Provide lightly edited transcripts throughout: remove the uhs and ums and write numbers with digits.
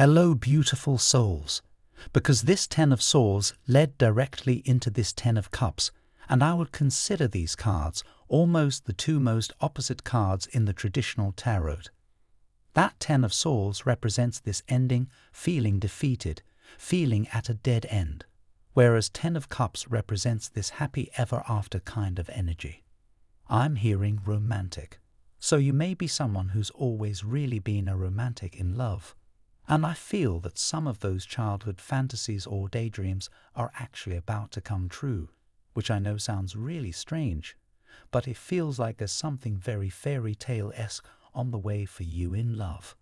Hello, beautiful souls, because this Ten of Swords led directly into this Ten of Cups, and I would consider these cards almost the two most opposite cards in the traditional tarot. That Ten of Swords represents this ending, feeling defeated, feeling at a dead end, whereas Ten of Cups represents this happy ever after kind of energy. I'm hearing romantic. So you may be someone who's always really been a romantic in love, and I feel that some of those childhood fantasies or daydreams are actually about to come true, which I know sounds really strange, but it feels like there's something very fairy tale-esque on the way for you in love.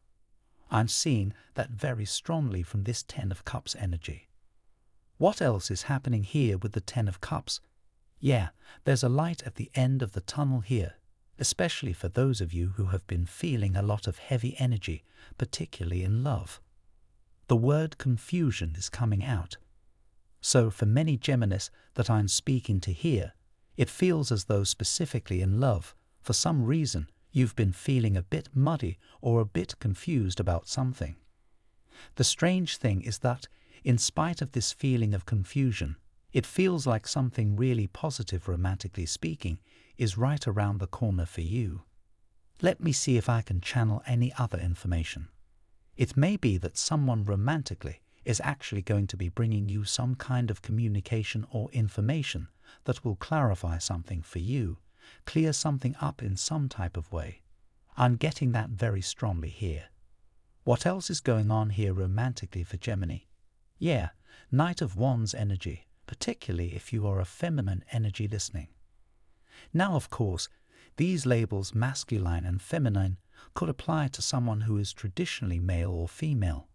I'm seeing that very strongly from this Ten of Cups energy. What else is happening here with the Ten of Cups? Yeah, there's a light at the end of the tunnel here, especially for those of you who have been feeling a lot of heavy energy, particularly in love. The word confusion is coming out. So for many Geminis that I'm speaking to here, it feels as though specifically in love, for some reason, you've been feeling a bit muddy or a bit confused about something. The strange thing is that, in spite of this feeling of confusion, it feels like something really positive, romantically speaking, is right around the corner for you. Let me see if I can channel any other information. It may be that someone romantically is actually going to be bringing you some kind of communication or information that will clarify something for you, clear something up in some type of way. I'm getting that very strongly here. What else is going on here romantically for Gemini? Yeah, Knight of Wands energy, particularly if you are a feminine energy listening. Now, of course, these labels masculine and feminine could apply to someone who is traditionally male or female.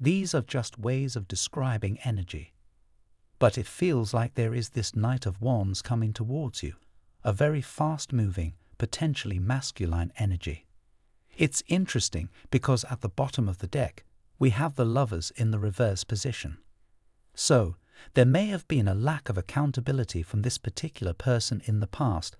These are just ways of describing energy. But it feels like there is this Knight of Wands coming towards you, a very fast-moving, potentially masculine energy. It's interesting because at the bottom of the deck, we have the Lovers in the reverse position. So, there may have been a lack of accountability from this particular person in the past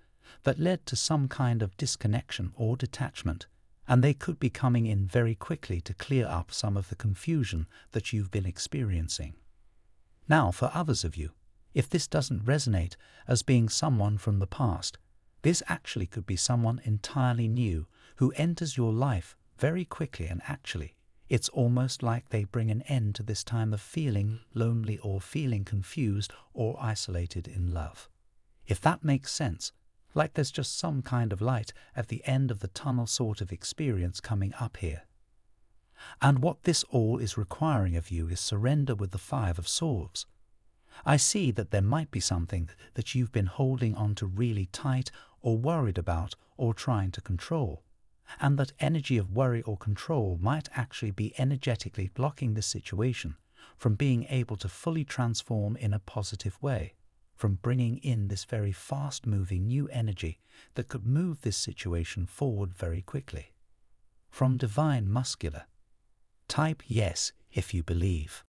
that led to some kind of disconnection or detachment, and they could be coming in very quickly to clear up some of the confusion that you've been experiencing. Now, for others of you, if this doesn't resonate as being someone from the past, this actually could be someone entirely new who enters your life very quickly, and actually, it's almost like they bring an end to this time of feeling lonely or feeling confused or isolated in love. If that makes sense, like there's just some kind of light at the end of the tunnel sort of experience coming up here. And what this all is requiring of you is surrender with the Five of Swords. I see that there might be something that you've been holding on to really tight or worried about or trying to control, and that energy of worry or control might actually be energetically blocking the situation from being able to fully transform in a positive way, from bringing in this very fast-moving new energy that could move this situation forward very quickly. From Divine Masculine. Type yes if you believe.